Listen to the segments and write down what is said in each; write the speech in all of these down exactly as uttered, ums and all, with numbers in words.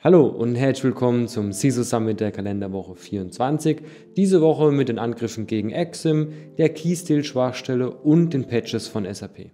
Hallo und herzlich willkommen zum C I S O Summit der Kalenderwoche vierundzwanzig. Diese Woche mit den Angriffen gegen Exim, der Keysteal-Schwachstelle und den Patches von S A P.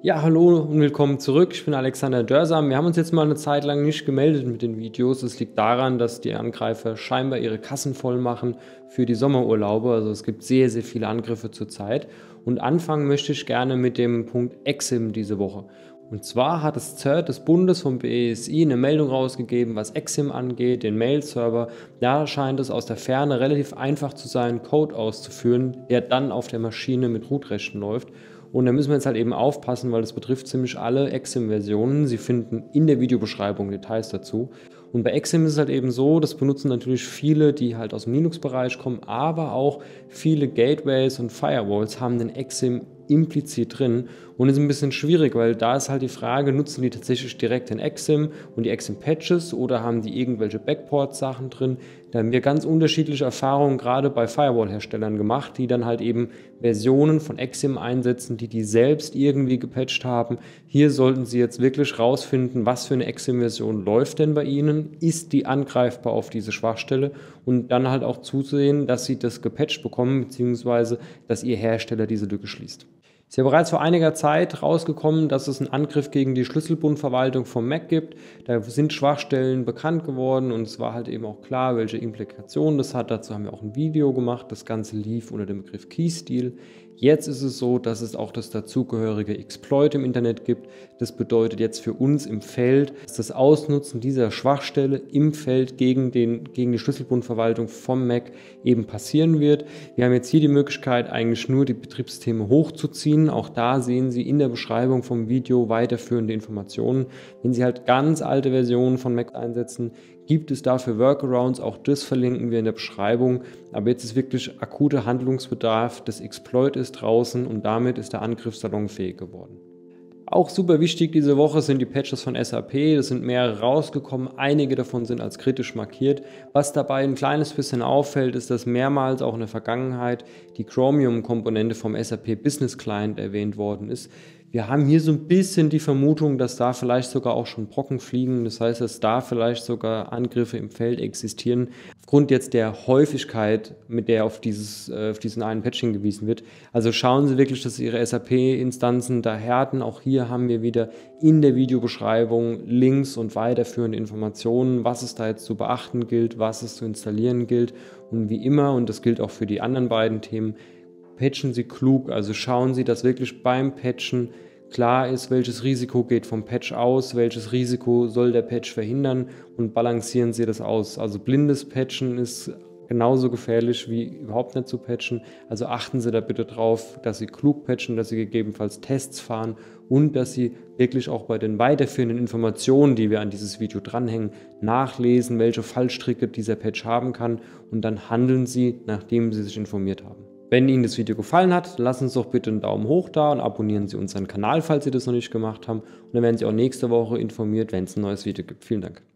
Ja, hallo und willkommen zurück. Ich bin Alexander Dörsam. Wir haben uns jetzt mal eine Zeit lang nicht gemeldet mit den Videos. Es liegt daran, dass die Angreifer scheinbar ihre Kassen voll machen für die Sommerurlaube. Also es gibt sehr, sehr viele Angriffe zurzeit. Und anfangen möchte ich gerne mit dem Punkt Exim diese Woche. Und zwar hat das C E R T des Bundes vom B S I eine Meldung rausgegeben, was Exim angeht, den Mail-Server. Da scheint es aus der Ferne relativ einfach zu sein, Code auszuführen, der dann auf der Maschine mit Root-Rechten läuft. Und da müssen wir jetzt halt eben aufpassen, weil das betrifft ziemlich alle Exim-Versionen. Sie finden in der Videobeschreibung Details dazu. Und bei Exim ist es halt eben so, das benutzen natürlich viele, die halt aus dem Linux-Bereich kommen, aber auch viele Gateways und Firewalls haben den Exim implizit drin. Und das ist ein bisschen schwierig, weil da ist halt die Frage, nutzen die tatsächlich direkt den Exim und die Exim-Patches oder haben die irgendwelche Backport-Sachen drin? Da haben wir ganz unterschiedliche Erfahrungen gerade bei Firewall-Herstellern gemacht, die dann halt eben Versionen von Exim einsetzen, die die selbst irgendwie gepatcht haben. Hier sollten Sie jetzt wirklich rausfinden, was für eine Exim-Version läuft denn bei Ihnen, ist die angreifbar auf diese Schwachstelle und dann halt auch zusehen, dass Sie das gepatcht bekommen bzw. dass Ihr Hersteller diese Lücke schließt. Es ist ja bereits vor einiger Zeit rausgekommen, dass es einen Angriff gegen die Schlüsselbundverwaltung vom Mac gibt. Da sind Schwachstellen bekannt geworden und es war halt eben auch klar, welche Implikationen das hat. Dazu haben wir auch ein Video gemacht. Das Ganze lief unter dem Begriff Keysteal. Jetzt ist es so, dass es auch das dazugehörige Exploit im Internet gibt. Das bedeutet jetzt für uns im Feld, dass das Ausnutzen dieser Schwachstelle im Feld gegen, den, gegen die Schlüsselbundverwaltung vom Mac eben passieren wird. Wir haben jetzt hier die Möglichkeit, eigentlich nur die Betriebssysteme hochzuziehen. Auch da sehen Sie in der Beschreibung vom Video weiterführende Informationen. Wenn Sie halt ganz alte Versionen von Mac einsetzen, gibt es dafür Workarounds, auch das verlinken wir in der Beschreibung. Aber jetzt ist wirklich akuter Handlungsbedarf, das Exploit ist draußen und damit ist der Angriff salonfähig geworden. Auch super wichtig diese Woche sind die Patches von S A P, das sind mehrere rausgekommen, einige davon sind als kritisch markiert. Was dabei ein kleines bisschen auffällt, ist, dass mehrmals auch in der Vergangenheit die Chromium-Komponente vom S A P Business Client erwähnt worden ist. Wir haben hier so ein bisschen die Vermutung, dass da vielleicht sogar auch schon Brocken fliegen. Das heißt, dass da vielleicht sogar Angriffe im Feld existieren. Aufgrund jetzt der Häufigkeit, mit der auf, dieses, auf diesen einen Patch hingewiesen wird. Also schauen Sie wirklich, dass Sie Ihre S A P-Instanzen da härten. Auch hier haben wir wieder in der Videobeschreibung Links und weiterführende Informationen, was es da jetzt zu beachten gilt, was es zu installieren gilt. Und wie immer, und das gilt auch für die anderen beiden Themen, patchen Sie klug, also schauen Sie, dass wirklich beim Patchen klar ist, welches Risiko geht vom Patch aus, welches Risiko soll der Patch verhindern und balancieren Sie das aus. Also blindes Patchen ist genauso gefährlich wie überhaupt nicht zu patchen. Also achten Sie da bitte drauf, dass Sie klug patchen, dass Sie gegebenenfalls Tests fahren und dass Sie wirklich auch bei den weiterführenden Informationen, die wir an dieses Video dranhängen, nachlesen, welche Fallstricke dieser Patch haben kann und dann handeln Sie, nachdem Sie sich informiert haben. Wenn Ihnen das Video gefallen hat, lassen Sie uns doch bitte einen Daumen hoch da und abonnieren Sie unseren Kanal, falls Sie das noch nicht gemacht haben. Und dann werden Sie auch nächste Woche informiert, wenn es ein neues Video gibt. Vielen Dank.